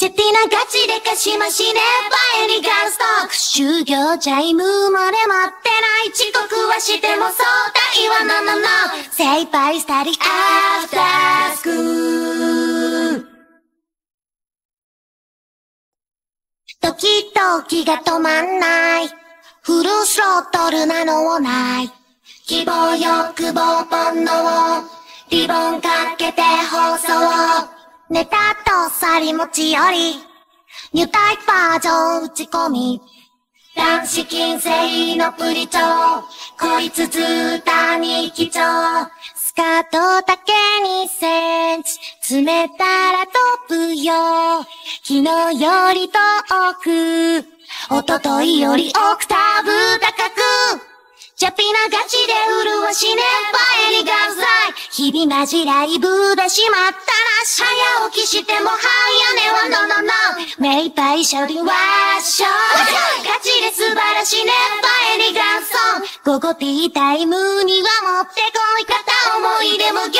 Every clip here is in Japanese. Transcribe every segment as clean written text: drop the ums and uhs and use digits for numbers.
絶対なガチでかしましねバイリガルストーク就業チャイムまで待ってない遅刻はしても相対はなのの精一杯スタディアフタースクールドキドキが止まんないフルスロットルなのをない希望欲望煩悩リボンかけて放送ネタとさり持ちよりニュータイプバージョン打ち込み男子禁制のプリチョこいつずーたに貴重スカートだけ2センチ詰めたら飛ぶよ昨日より遠くおとといよりオクターブ高くジャピなガチで麗しねばえりがうざい日々マジライブでしまったらし早起きしても早寝はののの目いっぱいシャウティンワッションガチで素晴らしねばえりがうソン午後ティータイムには持ってこい方思い出も玉砕で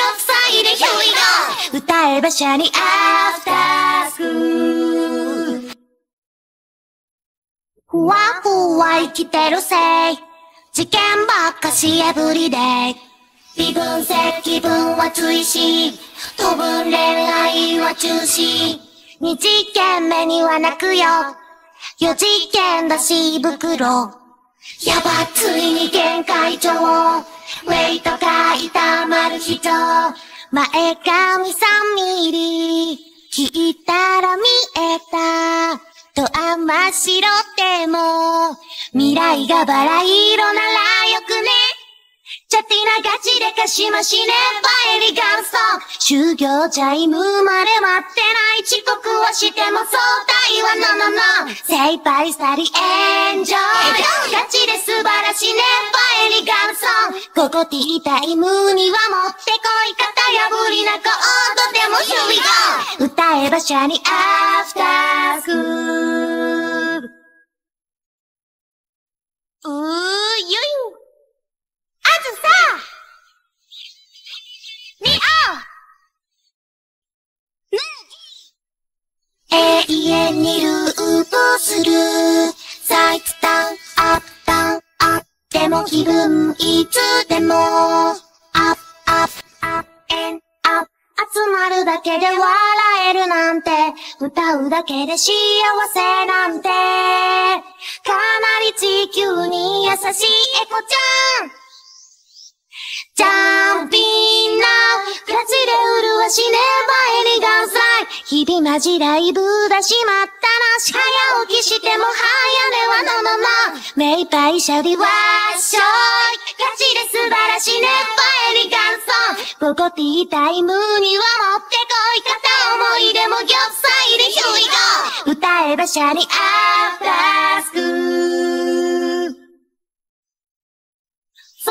ヒュイド歌えばシャニアフタースクールふわふわ生きてるせい事件ばっかしエブリデイ微分積分は追試当分恋愛は中止2次元目には泣くよ4次元だし袋やばついに限界上ウェイトが痛まる人前髪3ミリ聞いたら見えたと真っ白でも未来がバラ色ならよくねチャティなガチでかしましねバイリガルストーク就業チャイムまで待ってない遅刻はしても相対はののの精一杯スタディエンジョイガチで素晴らしねバイリガルストークここティータイムには持ってこい型破りなコードでも Here we go 歌えばシャニアフタースクールゆいあずさにおぬぎ永遠にループするサイズダウンアップダウンあっても気分いつでもアップアップアップエンアップ集まるだけで笑えるなんて歌うだけで幸せなんてかなり地球に優しいエコちゃんジャンピンナーガチで麗しねばえりがうざい日々マジライブだしまったらし早起きしても早寝はののの目いっぱいシャビワッショイガチで素晴らしねばえりがうソンここティータイムには持ってこい方思い出も玉砕でヒュイゴ歌えばシャニアフタースクール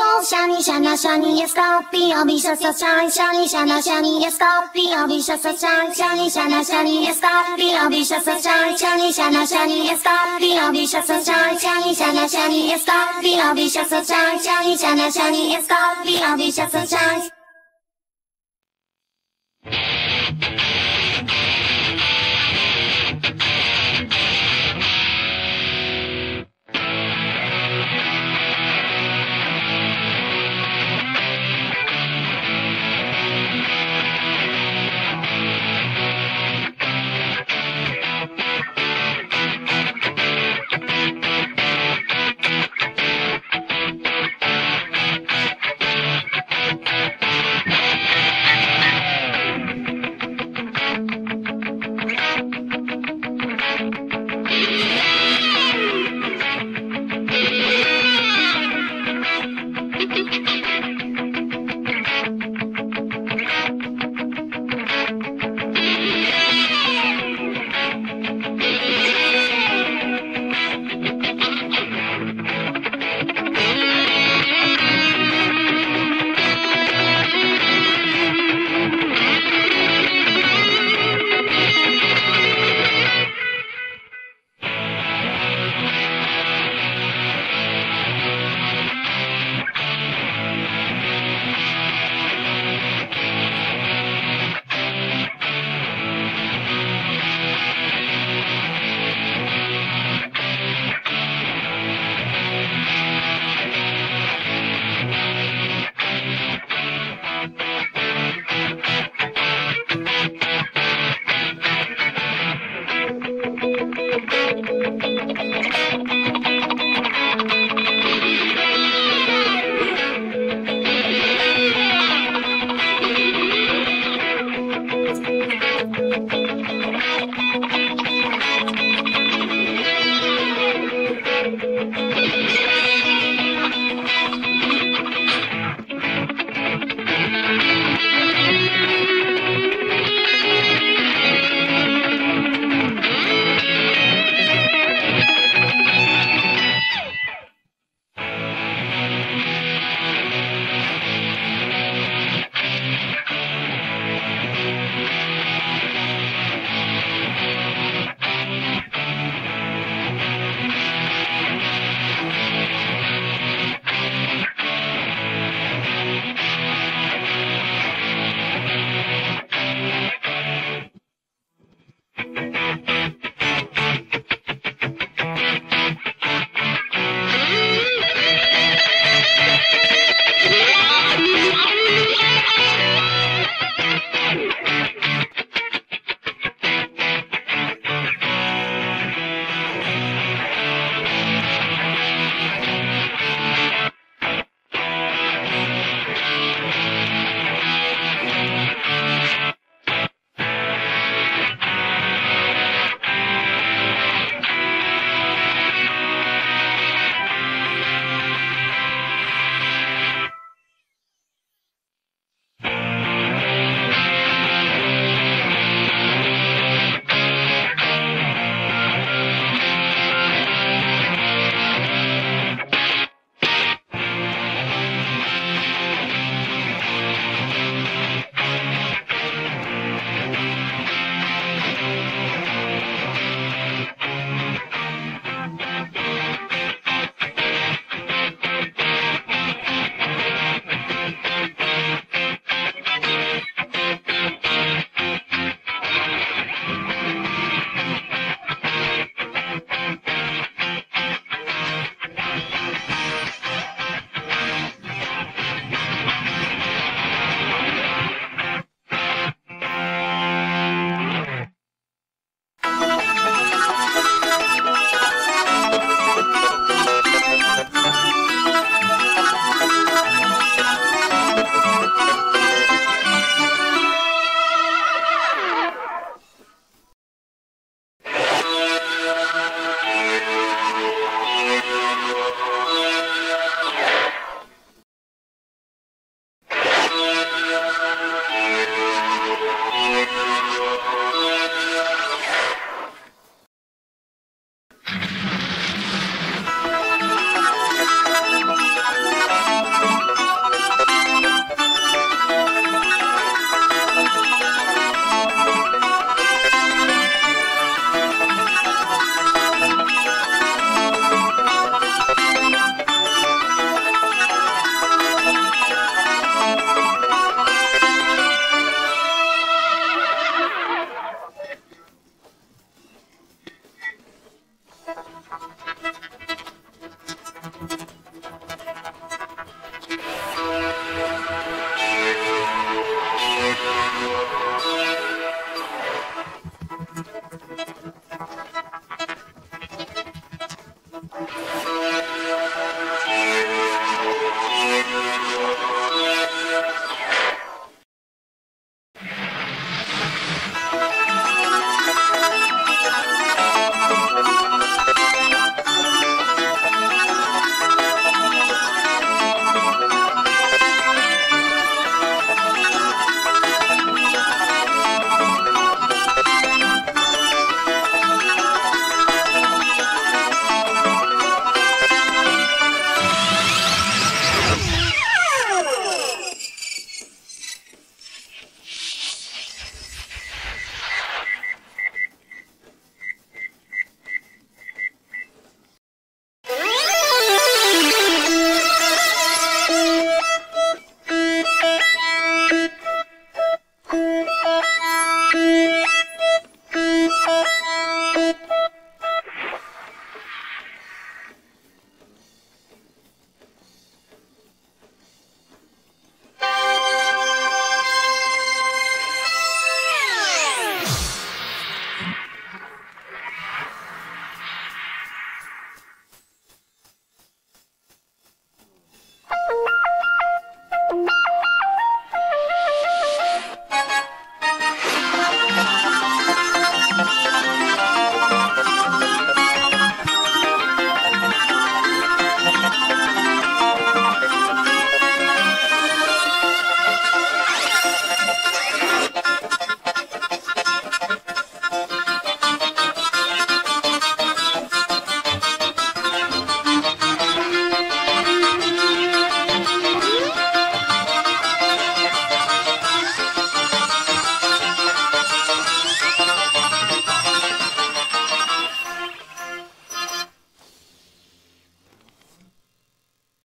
そうシャニシャナシャニエスコーピオビシャシャシャンシャニシャナシャニエスコーピオビシャシャシャンシャニシャナシャニエスコーピオビシャシャシャンシャニシャナシャニエスコーピオビシャシャシャンシャニシャナシャニエスコーピオビシャシャシャンシャニシャナシャニエスコーピオビシャシャシャン